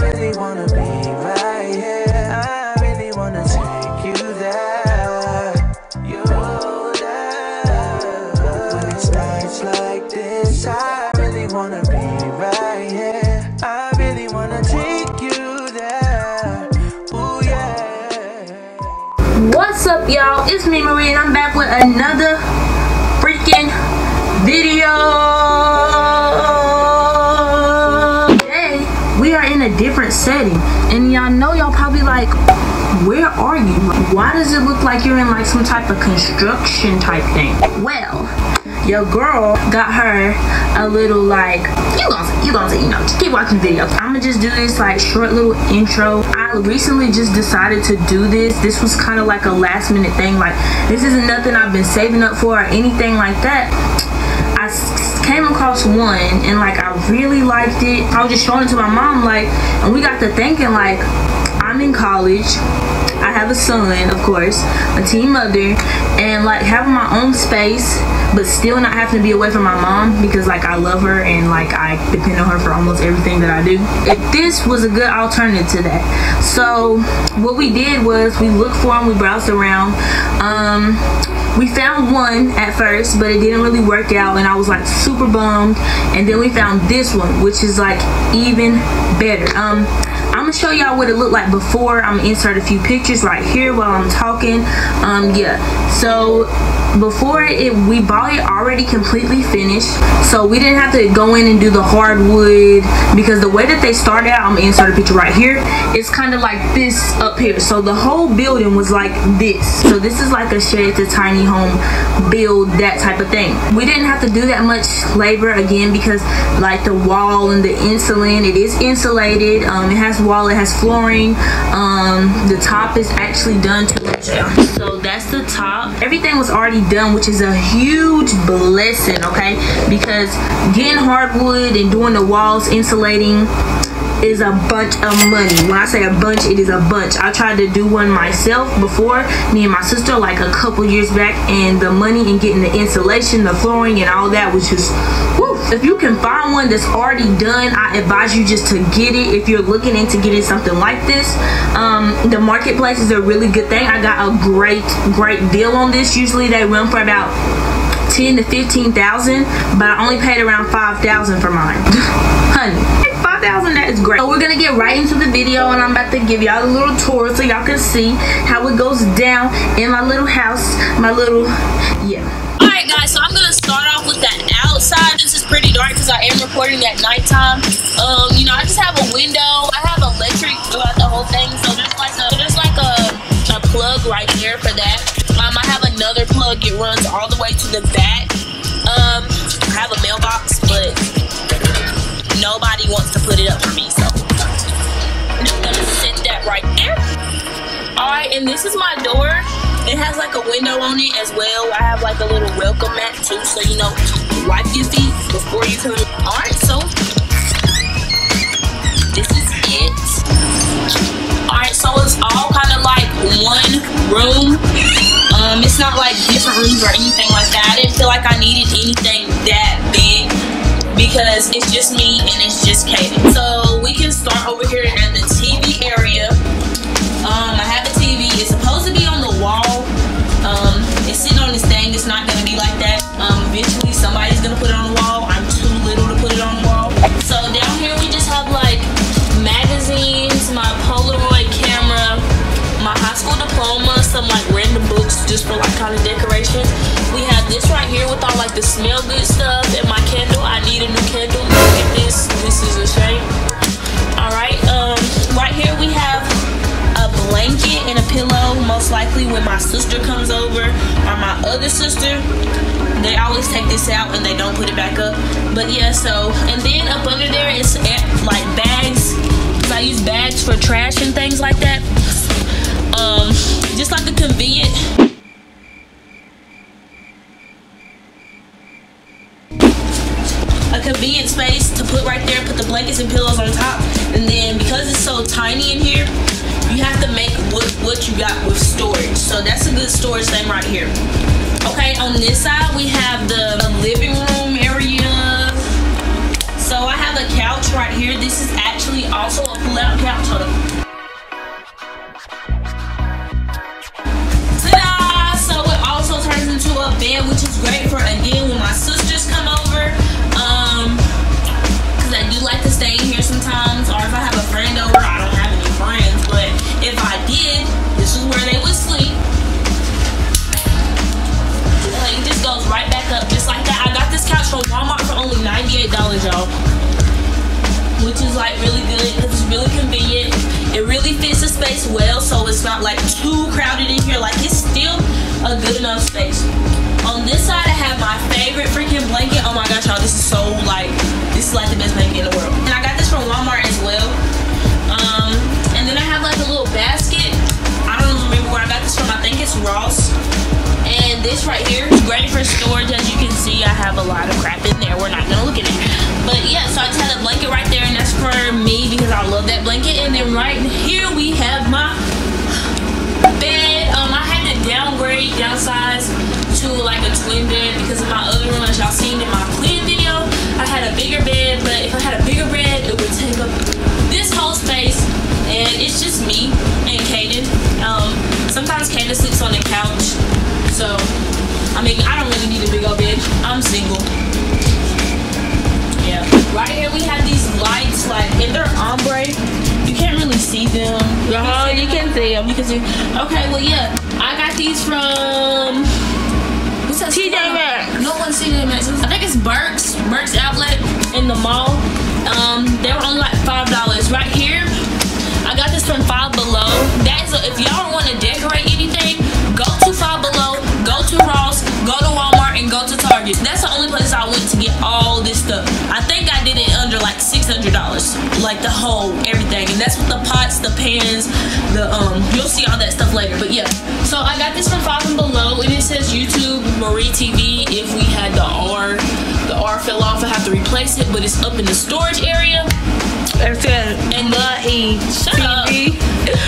really wanna be right here. I really wanna take you there, you there. When it's nights like this, I really wanna be right here. I really wanna take you there, ooh yeah. What's up, y'all? It's me, Marie, and I'm back with another freaking video. Today we are in a different setting, and y'all know, y'all probably like, where are you? Why does it look like you're in like some type of construction type thing? Well, your girl got her a little like, you gonna you know, just keep watching videos. I'ma just do this like short little intro. I recently just decided to do this. This was kind of like a last minute thing. Like, this isn't nothing I've been saving up for or anything like that. I came across one and like I really liked it. I was just showing it to my mom, like, and we got to thinking, like, I'm in college, I have a son, of course, a teen mother, and like having my own space but still not having to be away from my mom, because like I love her and like I depend on her for almost everything that I do. If this was a good alternative to that. So what we did was we looked for them, we browsed around. We found one at first, but it didn't really work out, and I was like super bummed. And then we found this one, which is like even better. I'm gonna show y'all what it looked like before. I'm gonna insert a few pictures right here while I'm talking. Yeah, so before it, we bought it already completely finished, so we didn't have to go in and do the hardwood, because the way that they started out, I'm gonna insert a picture right here, it's kind of like this up here. So the whole building was like this. So this is like a shed to tiny home build, that type of thing. We didn't have to do that much labor again, because like the wall and the insulin, it is insulated, it has wall, it has flooring, the top is actually done to it. So that's the top. Everything was already done, which is a huge blessing, okay? Because getting hardwood and doing the walls, insulating, is a bunch of money. When I say a bunch, it is a bunch. I tried to do one myself before, me and my sister, like a couple years back, and the money and getting the insulation, the flooring, and all that was just, woo. If you can find one that's already done, I advise you just to get it if you're looking into getting something like this. The marketplace is a really good thing. I got a great deal on this. Usually they run for about 10 to 15,000, but I only paid around 5,000 for mine. Honey, 5,000, that is great. So we're gonna get right into the video, and I'm about to give y'all a little tour so y'all can see how it goes down in my little house, my little, yeah. Alright guys, so I'm gonna start off with the outside. This is pretty dark because I am recording at nighttime. You know, I just have a window. I have electric throughout the whole thing, so there's like a plug right there for that. I have another plug, it runs all the way to the back. I have a mailbox, but nobody wants to put it up for me, so I'm just gonna sit that right there. Alright, and this is my door. It has like a window on it as well. I have like a little welcome mat too, so you know, wipe your feet before you come in. Alright, so this is it. Alright, so it's all kind of like one room. It's not like different rooms or anything like that. I didn't feel like I needed anything that big, because it's just me and it's just Katie. So we can start over here at the TV area. I have a TV. It's supposed to be on the wall. It's sitting on this thing. It's not going to be like that. Eventually somebody's going to put it on the wall. I'm too little to put it on the wall. So down here we just have like magazines, my Polaroid camera, my high school diploma, some like random books just for like kind of decoration. We have this right here with all like the smell good stuff, and my candle. I need a new candle. Look at this. This is a shame. Alright, right here we have a blanket and a pillow, most likely when my sister comes over or my other sister. They always take this out and they don't put it back up. But yeah, so, and then up under there is like bags. I use bags for trash and things like that. Just like the convenient. A convenient space to put right there, put the blankets and pillows on top, and then because it's so tiny in here, you have to make what you got with storage. So that's a good storage thing right here. Okay, on this side we have the living room area. So I have a couch right here. here, this is actually also a pull-out couch. Hold on. Ta-da! So it also turns into a bed, which is great for, again, when my sisters come over. Because I do like to stay in here sometimes, or if I have a friend over. I don't have any friends, but if I did, this is where they would sleep. It just goes right back up, just like that. I got this couch from Walmart for only $98, y'all. Which is like really good, because it's really convenient. It really fits the space well, so it's not like too crowded in here. Like, it's still a good enough space. On this side, I have my favorite freaking blanket. Oh my gosh, y'all, this is so like, this is like the best blanket in the world. And I got this from Walmart as well. And then I have like a little basket. I don't remember where I got this from. I think it's Ross. And this right here is great for storage. As you can see, I have a lot of crap in there. We're not gonna look at it. But yeah, so I just had a blanket right there, and that's for me because I love that blanket. And then right here we have my bed. I had to downsize to like a twin bed because in my other room, as y'all seen in my clean video, I had a bigger bed. But if I had a bigger bed, it would take up this whole space, and it's just me and Kaden. Sometimes Kaden sleeps on the couch. So, I mean, I don't really need a big old bed. I'm single. Yeah. Right here we have these lights, like, and they're ombre. You can't really see them. Oh, you can see them. You can see. Okay, well, yeah. I got these from... What's that? TJ Maxx. No one's seen them. I think it's Burke's. Burke's Outlet in the mall. They were only like $5. Right here, I got this from Five Below. That is, if y'all want to decorate anything, go to Five Below. Go to Ross, go to Walmart, and go to Target. That's the only place I went to get all this stuff. I think I did it under like $600, like the whole everything. And that's with the pots, the pans, the you'll see all that stuff later. But yeah, so I got this from Five Below, and it says YouTube MAREETV. If we had the R fell off, I have to replace it, but it's up in the storage area. It says MAREETV.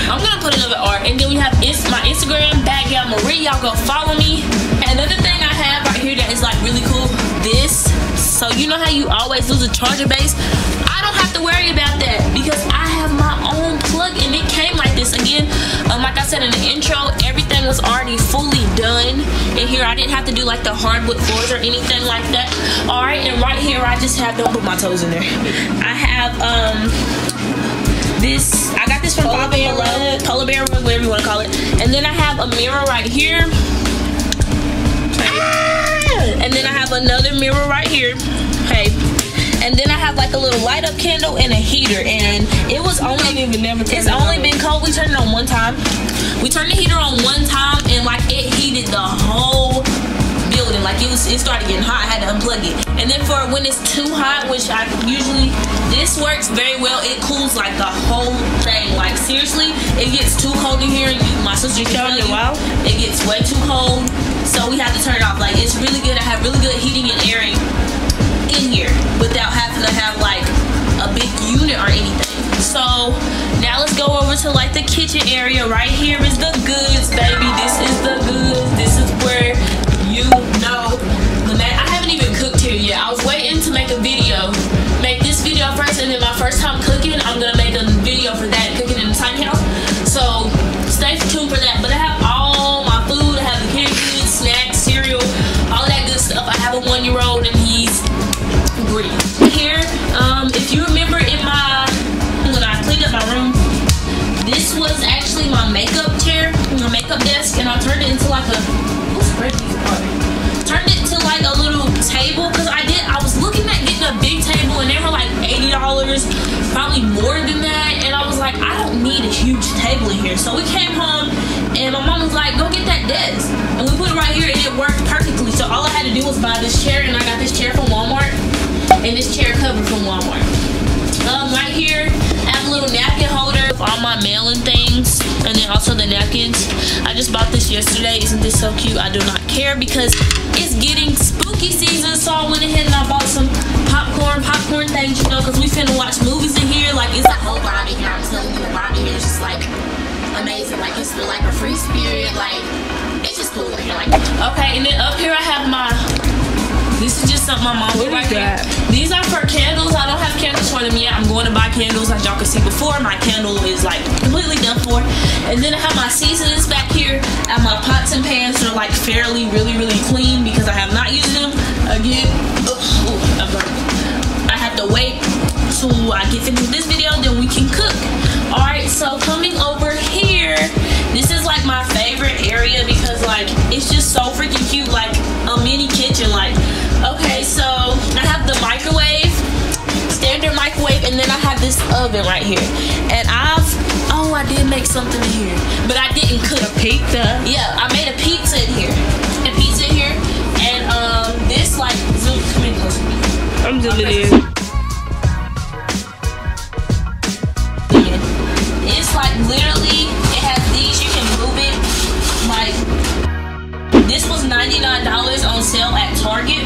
I'm gonna put another R. And then we have my Instagram, _badgalmaree. Y'all go follow me. Another thing I have right here that is like really cool, this. So you know how you always lose a charger base? I don't have to worry about that because I have my own plug, and it came like this. Again, like I said in the intro, everything was already fully done in here. I didn't have to do like the hardwood floors or anything like that. Alright, and right here I just have, don't put my toes in there, I have this. I got this from Polar Bear Rug, whatever you want to call it. And then I have a mirror right here. And then I have another mirror right here. Hey. And then I have like a little light up candle and a heater. And it was only, it's only been cold. We turned it on one time. We turned the heater on one time, and like it heated the whole building. Like it started getting hot. I had to unplug it. And then for when it's too hot, which I usually, this works very well. It cools like the whole thing. Like seriously, it gets too cold in here. My sister showed me, wow, it gets way too cold. So we have to turn it off. Like it's really good. I have really good heating and airing in here without having to have like a big unit or anything. So now let's go over to like the kitchen area. Right here is the goods, baby. This is the goods. This is where, you know, I haven't even cooked here yet. I was waiting to make a video, make this video first, and then my first time cooking, I'm gonna make a video for that, cooking in the tiny house. So stay tuned for that. But I have all my food. I have the canned goods, snacks, cereal, all that good stuff. I have a 1-year-old, and he's green. Here, if you remember in my, when I cleaned up my room, this was actually my makeup chair, my makeup desk, and I turned it into like a, turned it to like a little table, because I was looking at getting a big table, and they were like $80, probably more than that, and I was like, I don't need a huge table in here. So we came home, and my mom was like, go get that desk, and we put it right here, and it worked perfectly. So all I had to do was buy this chair, and I got this chair from Walmart, and this chair cover from Walmart. Right here, I have a little napkin holder with all my mail and things, and then also the napkins. I just bought this yesterday. Isn't this so cute? I do not care because it's getting spooky season, so I went ahead and I bought some popcorn things, you know, because we finna watch movies in here. Like, it's a whole vibe in here. I'm telling you, the vibe in here is just like amazing. Like, it's like a free spirit. Like, it's just cool in here. Like, okay, and then up here I have my This is just something my mom did right here. These are for candles. I don't have candles for them yet. I'm going to buy candles. As y'all can see before, my candle is like completely done for. And then I have my seasonings back here. And my pots and pans are like fairly really clean because I have not used them again. I have to wait till I get finished this video, then we can cook. Alright, so coming over here, this is like my favorite area because like it's just so freaking cute, like a mini kitchen. Like, okay, so I have the microwave, standard microwave, and then I have this oven right here. And I did make something in here, but I didn't cook a pizza. Yeah, I made a pizza in here. A pizza in here, and this like zoom, come in close to me. I'm zooming in. It's like literally, it has these. You can move it. Like this was $99 on sale at Target.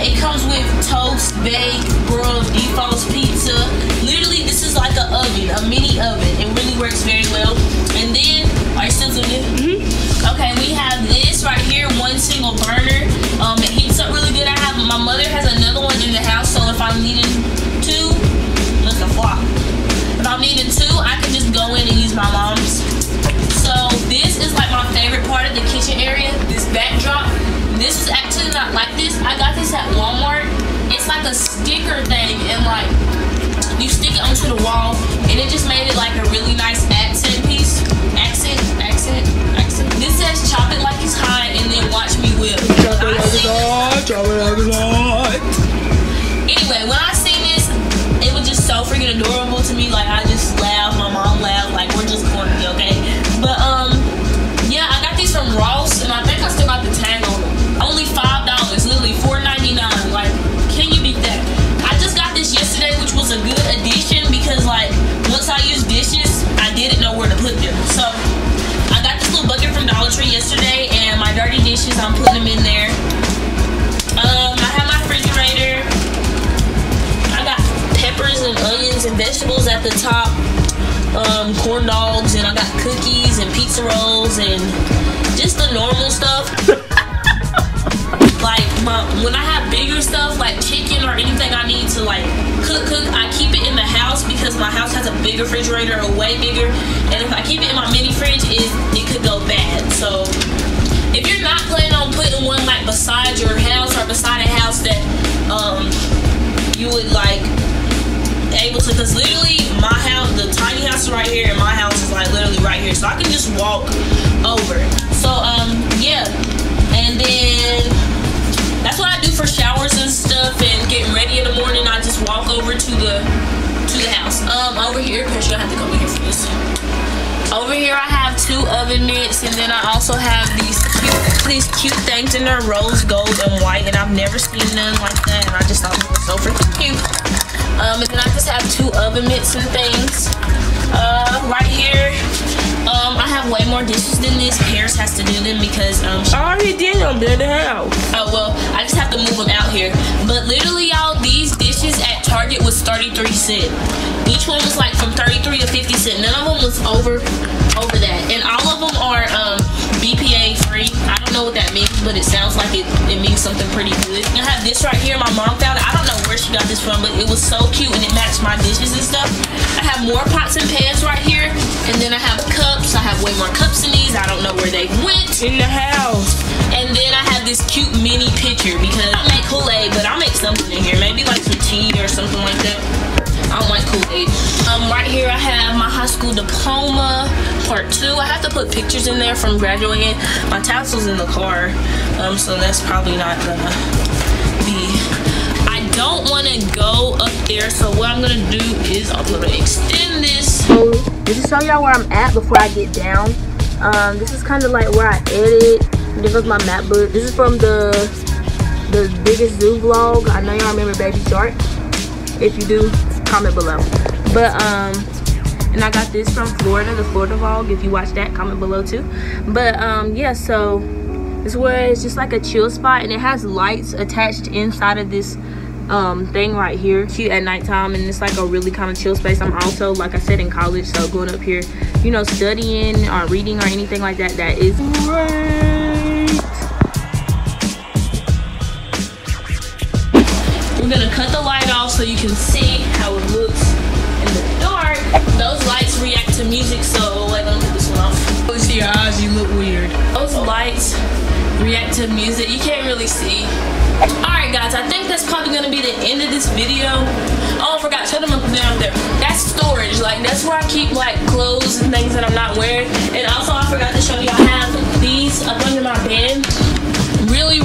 It comes with toast, bake, broiled, defaults, pizza. Literally, this is like an oven, a mini oven. It really works very well. And then, are you still zoomed in? Mm-hmm. Okay, we have this right here, one single burner. It heats up really good. I have, my mother has another one in the house, so if I'm needing two, look at flop. If I'm needing two, I can just go in and use my mom's. So this is like my favorite part of the kitchen area, this backdrop. This is actually not like this. I got this at Walmart. It's like a sticker thing, and like you stick it onto the wall, and it just made it like a really nice accent piece. Accent. This says chop it like it's hot, and then watch me whip. Chop it like it's hot, chop it like it's hot. Anyway, when I seen this, it was just so freaking adorable to me. Like I just laughed, my mom laughed. Like we're just corny, okay? But yeah, I got these from Ross, and I think I still got the tag on them. Only $5, literally $4.99. Like, can you beat that? I just got this yesterday, which was a good addition because, like, once I used dishes, I didn't know where to put them. So, I got this little bucket from Dollar Tree yesterday, and my dirty dishes, I'm putting them in there. I have my refrigerator. I got peppers and onions and vegetables at the top. Corn dogs, and I got cookies and pizza rolls and just the normal stuff. Like, when I have bigger stuff, like chicken or anything I need to, like, cook, I keep it in the house because my house has a bigger refrigerator, a way bigger. And if I keep it in my mini fridge, it could go bad. So, if you're not planning on putting one, like, beside your house or beside a house that you would, like, able to. Because literally, my house, the tiny house is right here, and my house is, like, literally right here. So, I can just walk over. So, yeah. And then that's what I do for showers and stuff and getting ready in the morning. I just walk over to the house. Over here, because you'll have to come in here for this. Over here I have two oven mitts, and then I also have these cute things in there, rose gold and white, and I've never seen none like that, and I just thought it was so freaking cute. And then I just have two oven mitts and things. Right here. I have way more dishes than this. Paris has to do them because I already did them in the house. Oh well, I just have to move them out here. But literally, y'all, these dishes at Target was 33 cents. Each one was like from 33 to 50 cents. None of them was over that, and all of them are BPA free. I don't know what that means, but it sounds like it means something pretty good. I have this right here. My mom found it. I don't know where she got this from, but it was so cute and it matched my dishes and stuff. I have more pots and pans right here, and then I have cups. I have way more cups than these. I don't know where they went. In the house. And then I have this cute mini pitcher because I make Kool-Aid, but I'll make something in here. Maybe like some tea or something like that. I don't like Kool-Aid. Right here I have my high school diploma, part 2. I have to put pictures in there from graduating. My tassel's in the car, so that's probably not gonna be. I don't want to go up there, so what I'm gonna do is I'm gonna extend this. Just show y'all where I'm at before I get down. This is kind of like where I edit. This is my map book. This is from the biggest zoo vlog. I know y'all remember Baby Shark. If you do, comment below. But and I got this from Florida, the Florida vlog. If you watch that, comment below too. But yeah, so this is where it's just like a chill spot, and it has lights attached inside of this thing right here, cute at nighttime, and it's like a really kind of chill space. I'm also, like I said, in college, so going up here, you know, studying or reading or anything like that, that is great. I'm gonna cut the light off so you can see how it looks in the dark. Those lights react to music, so wait, let me put this one off. Close your eyes, you look weird. Those lights react to music. You can't really see. Alright guys, I think that's probably gonna be the end of this video. Oh, I forgot, shut them up down there. That's storage, like that's where I keep like clothes and things that I'm not wearing. And also I forgot to show you, I have these up under my bed. Really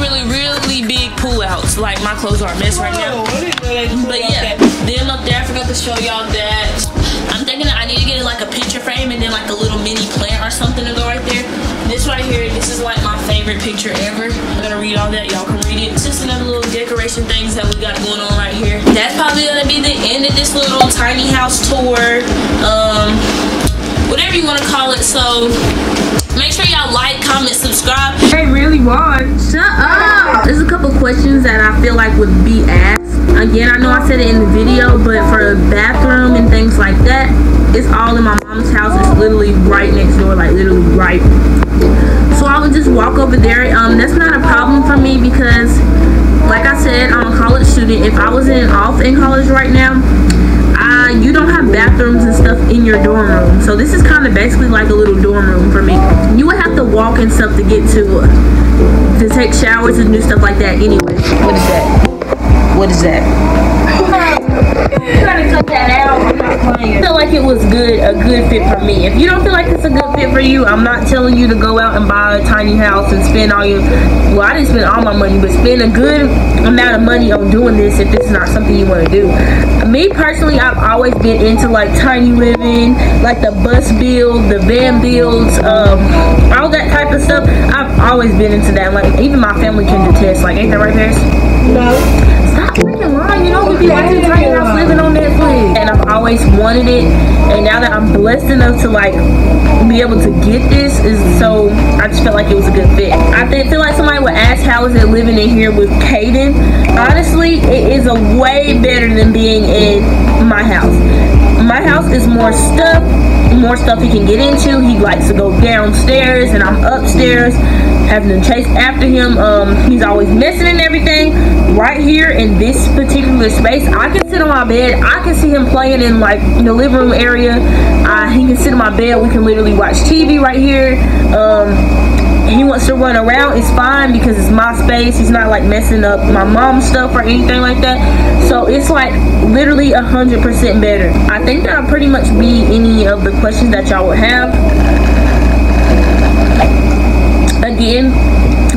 big pull outs. Like my clothes are a mess right now. But yeah, them up there, I forgot to show y'all that. I'm thinking that I need to get like a picture frame and then like a little mini plant or something to go right there. This right here, this is like my favorite picture ever. I'm gonna read all that, y'all can read it. It's just another little decoration things that we got going on right here. That's probably gonna be the end of this little tiny house tour, whatever you wanna call it. So make sure y'all like, comment, subscribe. Hey, really wrong. Shut up. There's a couple questions that I feel like would be asked. Again, I know I said it in the video, but for a bathroom and things like that, it's all in my mom's house. It's literally right next door, like literally right. So I would just walk over there. That's not a problem for me because, like I said, I'm a college student. If I was off in college right now, you don't have bathrooms and stuff in your dorm room. So this is kind of basically like a little dorm room for me. You would have to walk and stuff to get to take showers and do stuff like that anyway. What is that? What is that? You gotta cut that out. I'm not playing. I feel like it was a good fit for me. If you don't feel like it's a good fit for you, I'm not telling you to go out and buy a tiny house and spend all your, well, I didn't spend all my money, but spend a good amount of money on doing this if this is not something you want to do. Me personally, I've always been into like tiny living, like the bus build, the van builds, all that type of stuff. I've always been into that. Like even my family can detest. Like, ain't that right, Paris? No. Stop freaking lying, you know we be watching Tiny House Living on Netflix. And I've always wanted it, and now that I'm blessed enough to like be able to get this, is so I just felt like it was a good fit. I feel like somebody would ask, how is it living in here with Kaden? Honestly, it is a way better than being in my house. My house is more stuff he can get into. He likes to go downstairs and I'm upstairs having to chase after him. He's always messing and everything. Right here in this particular space, I can sit on my bed. I can see him playing in like the living room area. He can sit on my bed. We can literally watch TV right here. He wants to run around, it's fine because it's my space. He's not like messing up my mom's stuff or anything like that. So it's like literally 100% better. I think that'll pretty much be any of the questions that y'all would have. Again,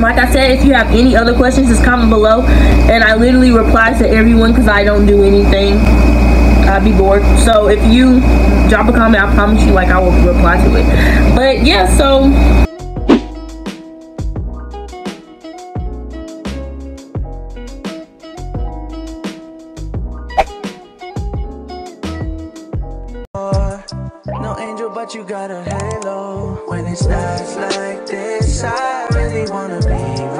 like I said, if you have any other questions, just comment below, and I literally reply to everyone because I don't do anything. I'd be bored. So if you drop a comment, I promise you, like, I will reply to it. But yeah, so but you got a halo. When it's nights like this, I really wanna be